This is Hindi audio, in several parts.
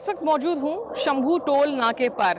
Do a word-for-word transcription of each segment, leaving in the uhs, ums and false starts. इस वक्त मौजूद हूँ शंभू टोल नाके पर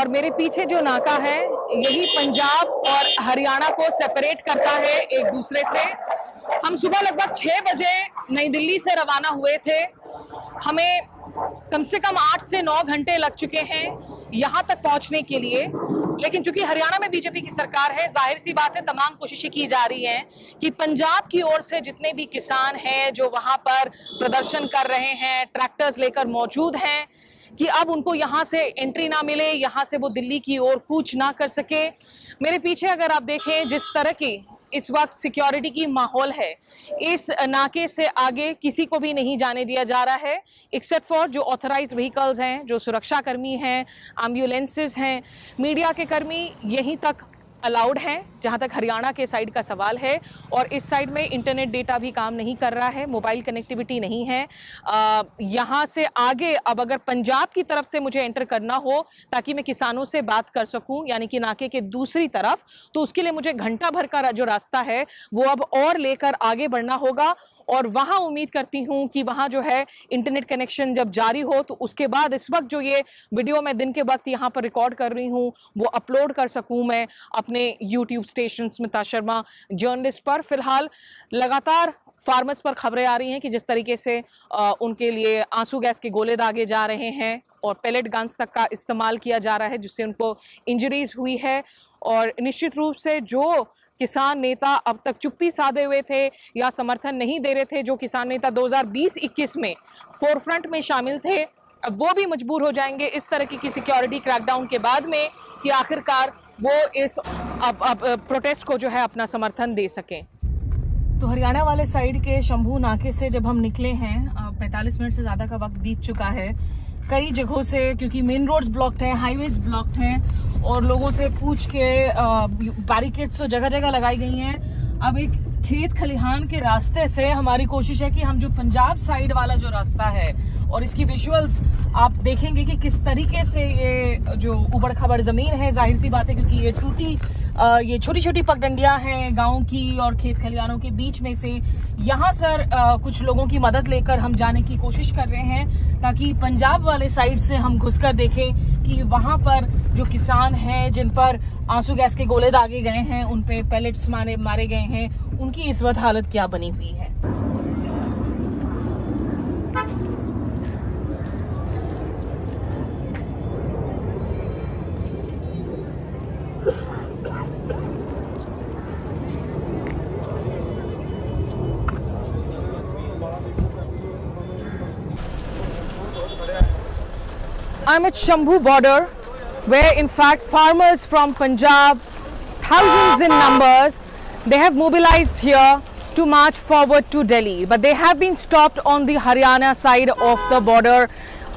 और मेरे पीछे जो नाका है यही पंजाब और हरियाणा को सेपरेट करता है एक दूसरे से। हम सुबह लगभग छः बजे नई दिल्ली से रवाना हुए थे। हमें कम से कम आठ से नौ घंटे लग चुके हैं यहाँ तक पहुँचने के लिए, लेकिन चूंकि हरियाणा में बीजेपी की सरकार है, जाहिर सी बात है तमाम कोशिशें की जा रही हैं कि पंजाब की ओर से जितने भी किसान हैं जो वहाँ पर प्रदर्शन कर रहे हैं, ट्रैक्टर्स लेकर मौजूद हैं, कि अब उनको यहाँ से एंट्री ना मिले, यहाँ से वो दिल्ली की ओर कूच ना कर सके। मेरे पीछे अगर आप देखें जिस तरह की इस वक्त सिक्योरिटी की माहौल है, इस नाके से आगे किसी को भी नहीं जाने दिया जा रहा है एक्सेप्ट फॉर जो ऑथराइज्ड व्हीकल्स हैं, जो सुरक्षाकर्मी हैं, एम्बुलेंसेस हैं। मीडिया के कर्मी यहीं तक अलाउड हैं जहां तक हरियाणा के साइड का सवाल है, और इस साइड में इंटरनेट डेटा भी काम नहीं कर रहा है, मोबाइल कनेक्टिविटी नहीं है। यहाँ से आगे अब अगर पंजाब की तरफ से मुझे एंटर करना हो ताकि मैं किसानों से बात कर सकूं, यानी कि नाके के दूसरी तरफ, तो उसके लिए मुझे घंटा भर का जो रास्ता है वो अब और लेकर आगे बढ़ना होगा। और वहाँ उम्मीद करती हूँ कि वहाँ जो है इंटरनेट कनेक्शन जब जारी हो तो उसके बाद इस वक्त जो ये वीडियो मैं दिन के वक्त यहाँ पर रिकॉर्ड कर रही हूँ वो अपलोड कर सकूँ मैं अपने YouTube station Smita Sharma journalist पर। फिलहाल लगातार फार्मर्स पर खबरें आ रही हैं कि जिस तरीके से आ, उनके लिए आंसू गैस के गोले दागे जा रहे हैं और पैलेट गन्स तक का इस्तेमाल किया जा रहा है जिससे उनको इंजरीज हुई है। और निश्चित रूप से जो किसान नेता अब तक चुप्पी साधे हुए थे या समर्थन नहीं दे रहे थे, जो किसान नेता दो हज़ार बीस इक्कीस में फोरफ्रंट में शामिल थे, अब वो भी मजबूर हो जाएंगे इस तरह की सिक्योरिटी क्रैकडाउन के बाद में कि आखिरकार वो इस अब, अब प्रोटेस्ट को जो है अपना समर्थन दे सकें। तो हरियाणा वाले साइड के शंभू नाके से जब हम निकले हैं, पैंतालीस मिनट से ज़्यादा का वक्त बीत चुका है। कई जगहों से, क्योंकि मेन रोड्स ब्लॉक्ड हैं, हाईवेज ब्लॉक्ड हैं, और लोगों से पूछ के बैरिकेड्स तो जगह जगह लगाई गई हैं। अब एक खेत खलिहान के रास्ते से हमारी कोशिश है कि हम जो पंजाब साइड वाला जो रास्ता है, और इसकी विजुअल्स आप देखेंगे कि किस तरीके से ये जो उबड़ खाबड़ जमीन है, जाहिर सी बात है क्योंकि ये टूटी ये छोटी छोटी पगडंडियां हैं गाँव की और खेत खलिहानों के बीच में से, यहाँ सर कुछ लोगों की मदद लेकर हम जाने की कोशिश कर रहे हैं ताकि पंजाब वाले साइड से हम घुसकर देखें कि वहाँ पर जो किसान हैं जिन पर आंसू गैस के गोले दागे गए हैं, उन पे पैलेट्स मारे मारे गए हैं, उनकी इस वक्त हालत क्या बनी हुई है। I'm at Shambhu Border, where in fact farmers from Punjab, thousands in numbers, they have mobilized here to march forward to Delhi. But they have been stopped on the Haryana side of the border,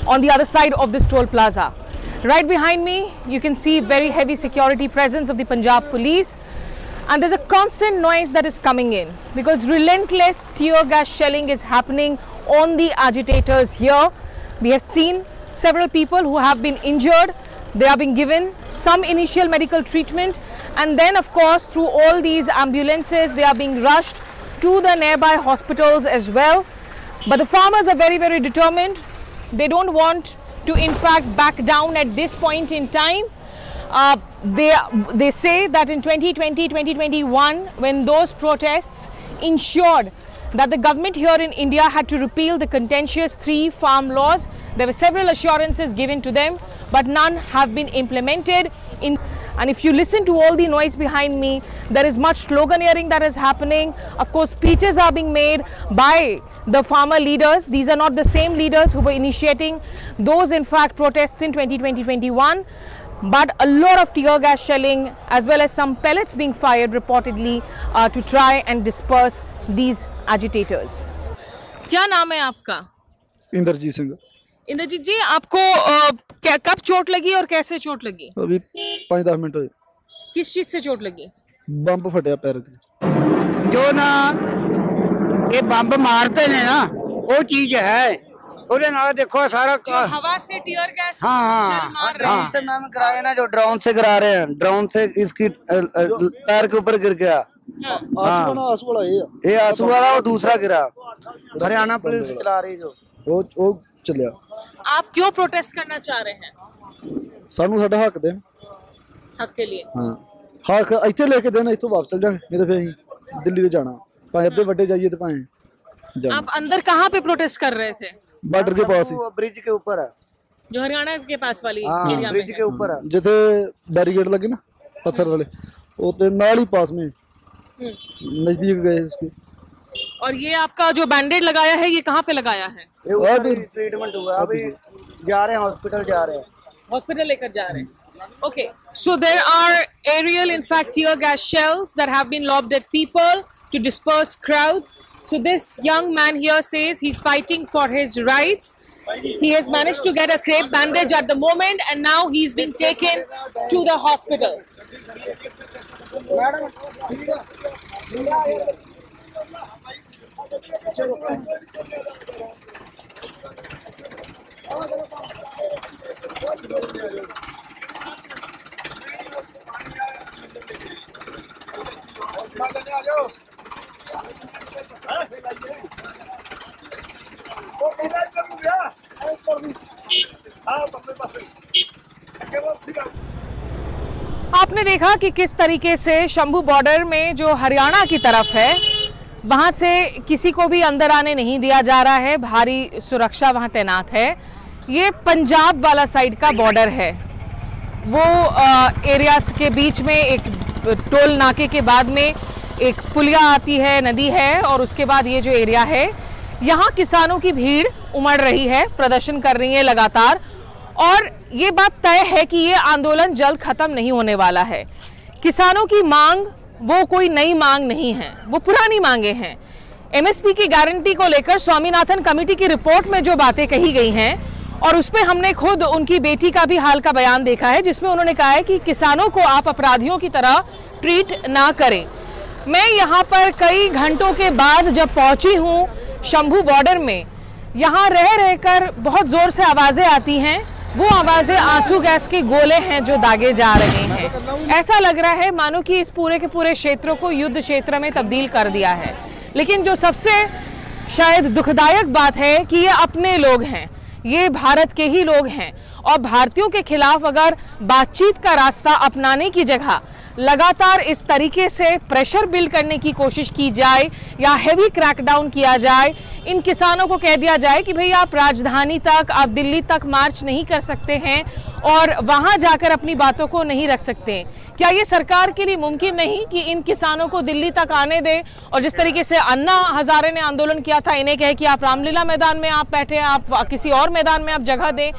on the other side of this toll plaza. Right behind me, you can see very heavy security presence of the Punjab police. And there's a constant noise that is coming in because relentless tear gas shelling is happening on the agitators here. We have seen several people who have been injured. They have been given some initial medical treatment, and then of course through all these ambulances they are being rushed to the nearby hospitals as well. But the farmers are very very determined. They don't want to in fact back down at this point in time. Uh, they they say that in twenty twenty twenty twenty-one, when those protests ensured that the government here in India had to repeal the contentious three farm laws, there were several assurances given to them, but none have been implemented. In and if you listen to all the noise behind me, there is much sloganeering that is happening. Of course, speeches are being made by the farmer leaders. These are not the same leaders who were initiating those, in fact, protests in twenty twenty twenty-one. But a lot of tear gas shelling, as well as some pellets being fired reportedly uh, to try and disperse these agitators. क्या नाम है आपका? इंद्रजीत सिंह। इंद्रजीत जी, आपको आ, कब चोट लगी और कैसे चोट लगी? अभी पाँच दस मिनट हुए। किस चीज से चोट लगी? बम्प फटे पैर के। जो ना ये बम्प मारते ने ना, वो चीज है, उन्हें ना देखो सारा हवा से टियर गैस। हाँ हाँ हाँ, ड्रोन से मैम कराए ना, जो ड्रोन से करा रहे हैं, ड्रोन से इसकी पैर के ऊपर गिर गया। हाँ, वाला ये आंसू वाला, और दूसरा गिरा हरियाणा पुलिस चला रही जो वो वो चलिया। आप क्यों प्रोटेस्ट करना चाह रहे हैं? सानू साडा हक देन, हक के लिए। हां हक इथे लेके देन, इथों वापस चल जाएंगे, नहीं तो फिर अहीं दिल्ली तो जाना भाएं अपने बड़े जाइए तो भाएं। आप अंदर कहां पे प्रोटेस्ट कर रहे थे? बॉर्डर के पास ही, वो ब्रिज के ऊपर है जो हरियाणा के पास वाली एरिया में, ब्रिज के ऊपर है जिथे बैरिकेड लगे ना पत्थर वाले, ओते नाल ही पास में नजदीक गए इसके। और ये आपका जो बैंडेड लगाया है ये कहाँ पे लगाया है? अभी ट्रीटमेंट हुआ, अभी जा रहे हैं हॉस्पिटल, जा रहे हैं हॉस्पिटल लेकर जा रहे हैं। Okay, so there are aerial in fact tear gas shells that have been lobbed at people to disperse crowds. So this young man here says he is fighting for his rights. He has managed to get a crepe bandage at the moment and now he's been taken to the hospital. आपने देखा कि किस तरीके से शंभू बॉर्डर में जो हरियाणा की तरफ है वहां से किसी को भी अंदर आने नहीं दिया जा रहा है, भारी सुरक्षा वहां तैनात है। ये पंजाब वाला साइड का बॉर्डर है, वो एरिया के बीच में एक टोल नाके के बाद में एक पुलिया आती है, नदी है, और उसके बाद ये जो एरिया है यहाँ किसानों की भीड़ उमड़ रही है, प्रदर्शन कर रही है लगातार। और ये बात तय है कि ये आंदोलन जल्द खत्म नहीं होने वाला है। किसानों की मांग वो कोई नई मांग नहीं है, वो पुरानी मांगे हैं। एमएसपी की गारंटी को लेकर स्वामीनाथन कमेटी की रिपोर्ट में जो बातें कही गई हैं, और उसमें हमने खुद उनकी बेटी का भी हाल का बयान देखा है, जिसमें उन्होंने कहा है कि किसानों को आप अपराधियों की तरह ट्रीट ना करें। मैं यहाँ पर कई घंटों के बाद जब पहुँची हूँ शंभू बॉर्डर में, यहाँ रह रहकर बहुत ज़ोर से आवाज़ें आती हैं, वो आवाज़ें आंसू गैस के गोले हैं जो दागे जा रहे हैं। ऐसा लग रहा है मानो कि इस पूरे के पूरे क्षेत्रों को युद्ध क्षेत्र में तब्दील कर दिया है। लेकिन जो सबसे शायद दुखदायक बात है कि ये अपने लोग हैं, ये भारत के ही लोग हैं, और भारतीयों के खिलाफ अगर बातचीत का रास्ता अपनाने की जगह लगातार इस तरीके से प्रेशर बिल्ड करने की कोशिश की जाए या हैवी क्रैकडाउन किया जाए, इन किसानों को कह दिया जाए कि भैया आप राजधानी तक, आप दिल्ली तक मार्च नहीं कर सकते हैं और वहां जाकर अपनी बातों को नहीं रख सकते, क्या ये सरकार के लिए मुमकिन नहीं कि इन किसानों को दिल्ली तक आने दें? और जिस तरीके से अन्ना हजारे ने आंदोलन किया था, इन्हें कहे कि आप रामलीला मैदान में आप बैठे, आप किसी और मैदान में आप जगह दें,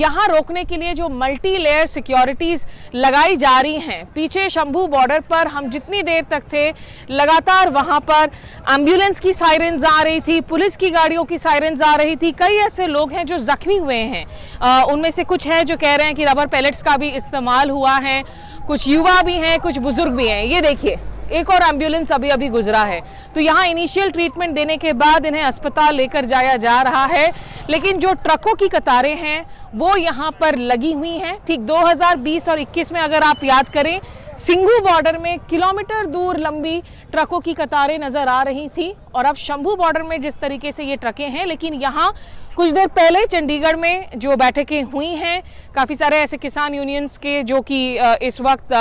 यहाँ रोकने के लिए जो मल्टी लेयर सिक्योरिटीज लगाई जा रही हैं। पीछे शंभू बॉर्डर पर हम जितनी देर तक थे लगातार वहाँ पर एम्बुलेंस की सायरन्स आ रही थी, पुलिस की गाड़ियों की सायरन्स आ रही थी। कई ऐसे लोग हैं जो जख्मी हुए हैं, आ, उनमें से कुछ हैं जो कह रहे हैं कि रबर पैलेट्स का भी इस्तेमाल हुआ है, कुछ युवा भी हैं, कुछ बुजुर्ग भी हैं। ये देखिए एक और एम्बुलेंस अभी अभी गुजरा है। तो यहाँ इनिशियल ट्रीटमेंट देने के बाद इन्हें अस्पताल लेकर जाया जा रहा है, लेकिन जो ट्रकों की कतारें हैं वो यहाँ पर लगी हुई हैं। ठीक दो हज़ार बीस और इक्कीस में अगर आप याद करें सिंघू बॉर्डर में किलोमीटर दूर लंबी ट्रकों की कतारें नज़र आ रही थी, और अब शंभू बॉर्डर में जिस तरीके से ये ट्रकें हैं। लेकिन यहाँ कुछ देर पहले चंडीगढ़ में जो बैठकें हुई हैं, काफ़ी सारे ऐसे किसान यूनियंस के जो कि इस वक्त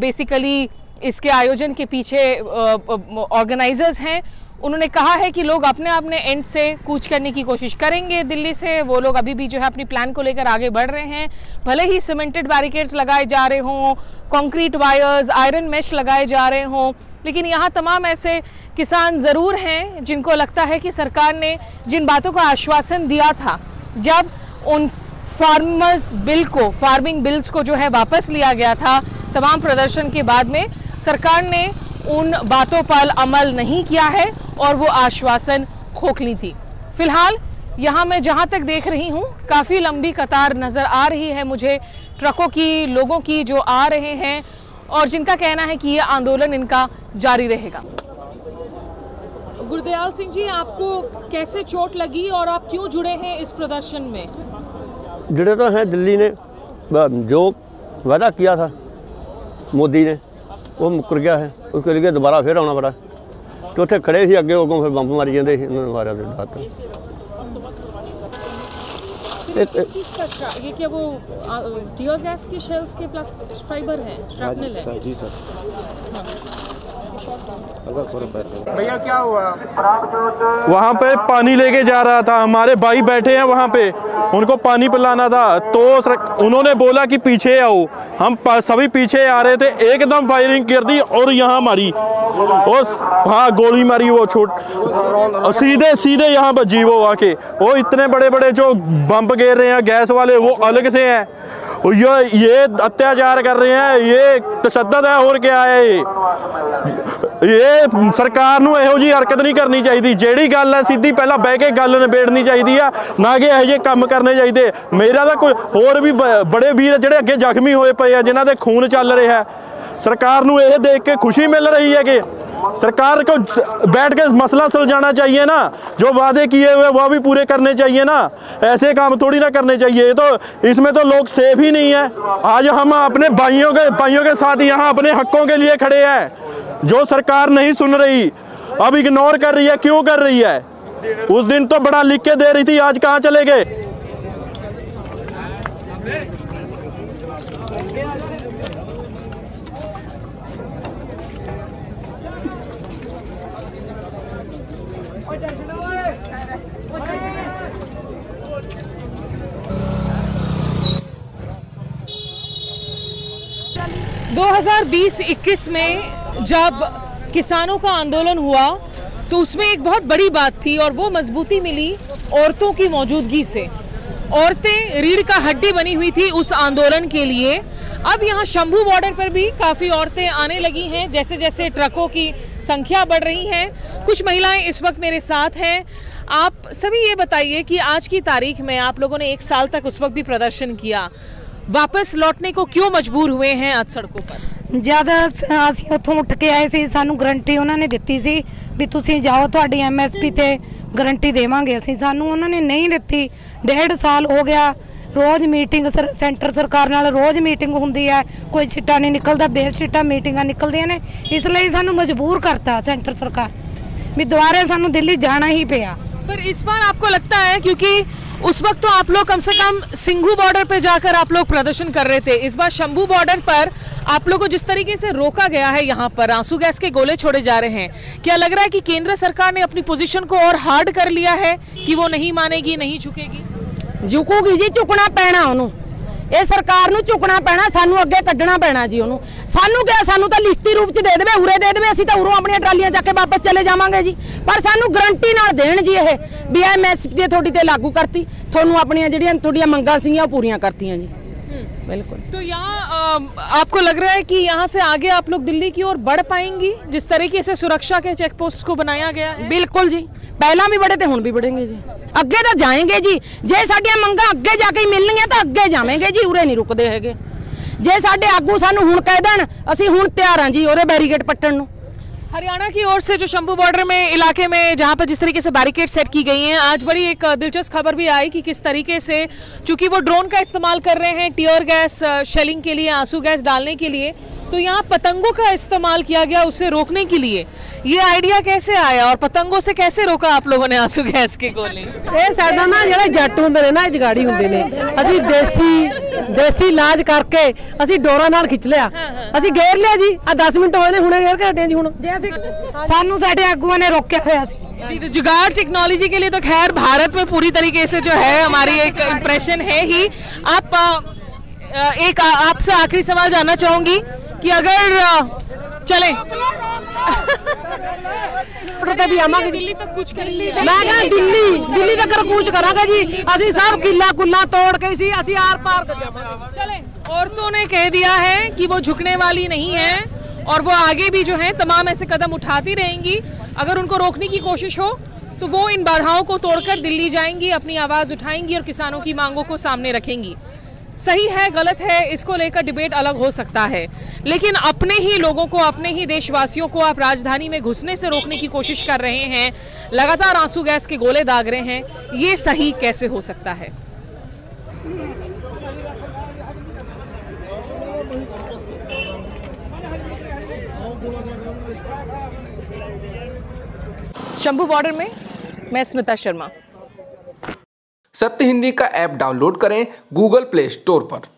बेसिकली इसके आयोजन के पीछे ऑर्गेनाइजर्स हैं, उन्होंने कहा है कि लोग अपने अपने एंड से कूच करने की कोशिश करेंगे दिल्ली से। वो लोग अभी भी जो है अपनी प्लान को लेकर आगे बढ़ रहे हैं, भले ही सीमेंटेड बैरिकेड्स लगाए जा रहे हों, कंक्रीट वायर्स, आयरन मेश लगाए जा रहे हों, लेकिन यहाँ तमाम ऐसे किसान ज़रूर हैं जिनको लगता है कि सरकार ने जिन बातों का आश्वासन दिया था जब उन फार्मर्स बिल को, फार्मिंग बिल्स को जो है वापस लिया गया था तमाम प्रदर्शन के बाद में, सरकार ने उन बातों पर अमल नहीं किया है और वो आश्वासन खोखली थी। फिलहाल यहाँ मैं जहाँ तक देख रही हूँ काफ़ी लंबी कतार नज़र आ रही है मुझे ट्रकों की, लोगों की जो आ रहे हैं और जिनका कहना है कि ये आंदोलन इनका जारी रहेगा। गुरदयाल सिंह जी, आपको कैसे चोट लगी और आप क्यों जुड़े हैं इस प्रदर्शन में? जुड़े तो हैं, दिल्ली ने जो वादा किया था मोदी ने वो मुकर गया है, उसके लिए दोबारा फिर आना पड़ा। तो उसे खड़े थे अगे, अगों फिर बंब मारी जाते, इन्होंने मारा। ये क्या वो टियर गैस की शेल्स के प्लास्टिक फाइबर है, श्रापनेल है? जी सर। भैया क्या हुआ? वहाँ पे पानी लेके जा रहा था, हमारे भाई बैठे हैं वहाँ पे, उनको पानी पिलाना था तो उन्होंने बोला कि पीछे आओ। हम सभी पीछे आ रहे थे, एकदम फायरिंग कर दी और यहाँ मारी और हाँ गोली मारी। वो छोट और सीधे सीधे यहाँ बजी वो आके। वो इतने बड़े बड़े जो बम्प गिर रहे हैं गैस वाले वो अलग से हैं। ये ये अत्याचार कर रहे हैं, ये तशद्दद है और क्या है। ये ये सरकार नूं इहो जी हरकत नहीं करनी चाहिए। जिहड़ी गल है सीधी पहला बह के गल निबेड़नी चाहिए है, ना कि ये काम करने चाहिए। मेरा तो कोई होर भी बड़े वीर जिहड़े अगे जख्मी होए पे है, जिन्हां दे खून चल रहा है। सरकार नूं ये देख के खुशी मिल रही है कि सरकार को बैठ के मसला सुलझाना चाहिए ना। जो वादे किए हुए वो भी पूरे करने चाहिए ना, ऐसे काम थोड़ी ना करने चाहिए। तो इसमें तो लोग सेफ ही नहीं है। आज हम अपने भाइयों के भाइयों के साथ यहाँ अपने हकों के लिए खड़े हैं, जो सरकार नहीं सुन रही, अब इग्नोर कर रही है। क्यों कर रही है? उस दिन तो बड़ा लिख के दे रही थी, आज कहाँ चले गए। दो हज़ार बीस इक्कीस में जब किसानों का आंदोलन हुआ तो उसमें एक बहुत बड़ी बात थी और वो मजबूती मिली औरतों की मौजूदगी से। औरतें रीढ़ का हड्डी बनी हुई थी उस आंदोलन के लिए। अब यहाँ शंभू बॉर्डर पर भी काफ़ी औरतें आने लगी हैं, जैसे जैसे ट्रकों की संख्या बढ़ रही है। कुछ महिलाएं इस वक्त मेरे साथ हैं। आप सभी ये बताइए कि आज की तारीख में आप लोगों ने एक साल तक उस वक्त भी प्रदर्शन किया, वापस लौटने को क्यों मजबूर हुए हैं आज सड़कों पर? ज़्यादा असीं उत्थों उठ के आए सी, सानू गरंटी उन्होंने दिती सी भी तुसीं जाओ तुहाडी एम एस पी ते गरंटी देवांगे असीं, सानू उन्होंने नहीं दिती। डेढ़ साल हो गया, रोज़ मीटिंग सर, सेंटर सरकार नाल रोज़ मीटिंग होंदी है, कोई चिट्टा नहीं निकलता, बेचिट्टा मीटिंगां निकलदियां ने। इसलिए सानू मजबूर करता सेंटर सरकार भी, दोबारा सानू दिल्ली जाना ही पिया। पर इस बार आपको लगता है, क्योंकि उस वक्त तो आप लोग कम से कम सिंघू बॉर्डर पर जाकर आप लोग प्रदर्शन कर रहे थे, इस बार शंभू बॉर्डर पर आप लोगों को जिस तरीके से रोका गया है, यहाँ पर आंसू गैस के गोले छोड़े जा रहे हैं, क्या लग रहा है कि केंद्र सरकार ने अपनी पोजीशन को और हार्ड कर लिया है कि वो नहीं मानेगी, नहीं झुकेगी? झुकूगी जी, झुकना पैना उन्होंने, ये सरकार नूं झुकना पैना, सानू अगे कड्ढना पैना जी उन्होंने। सानू क्या, सानू तो लिखती रूप च दे देवे, उरे दे देवे, असीं तो उरों अपनी ट्रालियां चक के वापस चले जावांगे जी। पर सानू गारंटी नाल देण जी ये भी एम एस पी थोड़ी ते लागू करती, थोनू अपनी जिहड़ियां थोड़ियां मंगां सीगियां पूरियां करतियां जी, बिल्कुल। तो यहाँ आपको लग रहा है कि यहाँ से आगे आप लोग दिल्ली की ओर बढ़ पाएंगी, जिस तरीके से सुरक्षा के चेक पोस्ट को बनाया गया है? बिल्कुल जी, पहला भी बढ़े तो हुण भी बढ़ेंगे जी, अगे तो जाएंगे जी। जे साडियां मंगां अगे जाके मिलणगीआं तो अगे जावेंगे जी, उरे नहीं रुकदे हैगे। जे साडे आगू सानू हुण कह देण, असीं हुण तैयार हां जी ओहदे बैरीकेड पट्टण नूं। हरियाणा की ओर से जो शंभू बॉर्डर में इलाके में जहां पर जिस तरीके से बैरिकेड सेट की गई हैं, आज बड़ी एक दिलचस्प खबर भी आई कि किस तरीके से, चूंकि वो ड्रोन का इस्तेमाल कर रहे हैं टियर गैस शेलिंग के लिए, आंसू गैस डालने के लिए, तो यहाँ पतंगों का इस्तेमाल किया गया उसे रोकने के लिए। ये आइडिया कैसे आया और पतंगों से कैसे रोका आप लोगों ने आंसू गैस के गोले? ये साडा ना जिहड़ा जट हुंदे ने ना, जगाड़ी हुंदे ने, असीं देसी देसी इलाज करके असीं डोरा नाल खिच लिया, असीं घेर लिया जी। आ दस मिनट होए ने हुणे घेर के हटे जी। हुण जे असीं सानू साडे आगूआं ने रोकिया होया सी जी। जुगाड़ टेक्नोलॉजी के लिए तो खैर भारत में पूरी तरीके से जो है हमारी एक इंप्रेशन है ही। आप एक आपसे आखिरी सवाल जानना चाहूंगी कि अगर चले दिल्ली तक कुछ दिल्ली दिल्ली तक कूच करांगे जी असीं, सब किला कुला तोड़ के सी असीं आर पार कर जावांगे। चले, औरतों ने कह दिया है कि वो झुकने वाली नहीं है और वो आगे भी जो है तमाम ऐसे कदम उठाती रहेंगी। अगर उनको रोकने की कोशिश हो तो वो इन बाधाओं को तोड़कर दिल्ली जाएंगी, अपनी आवाज़ उठाएंगी और किसानों की मांगों को सामने रखेंगी। सही है गलत है इसको लेकर डिबेट अलग हो सकता है, लेकिन अपने ही लोगों को, अपने ही देशवासियों को आप राजधानी में घुसने से रोकने की कोशिश कर रहे हैं, लगातार आंसू गैस के गोले दाग रहे हैं, ये सही कैसे हो सकता है? शंभू बॉर्डर में मैं स्मिता शर्मा। सत्य हिंदी का ऐप डाउनलोड करें गूगल प्ले स्टोर पर।